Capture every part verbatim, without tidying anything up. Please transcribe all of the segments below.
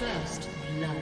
First blood.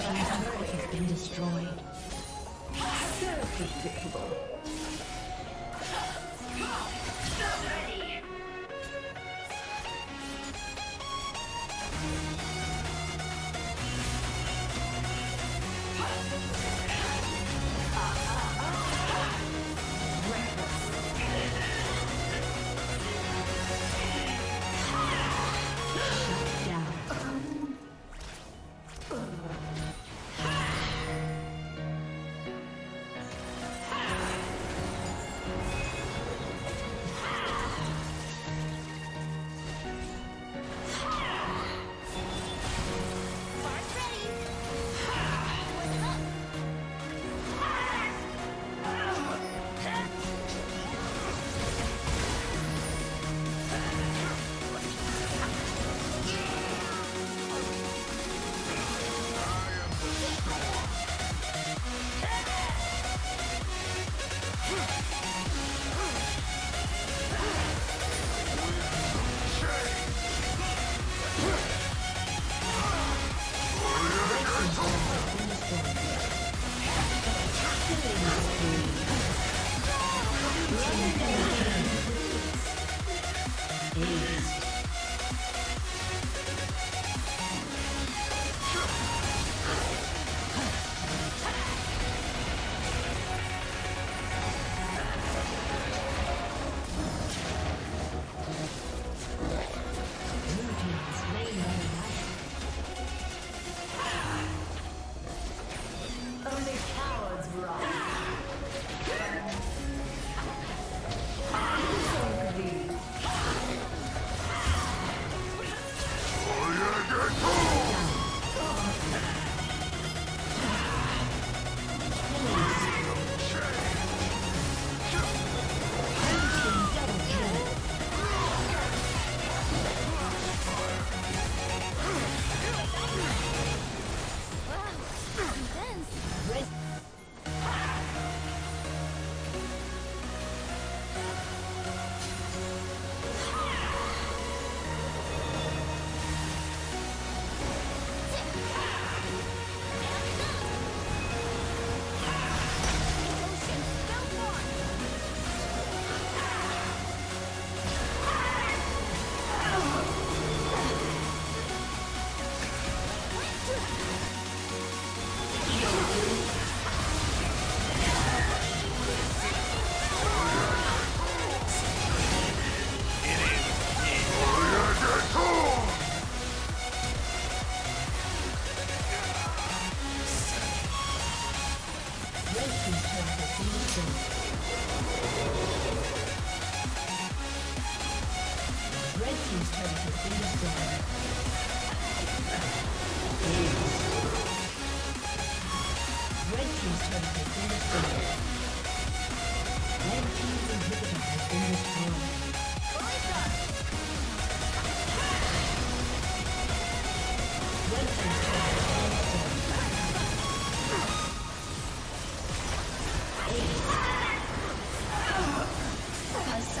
has been destroyed. So predictable.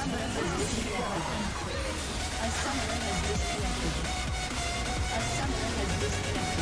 A summoner has disconnected. A summoner has disconnected.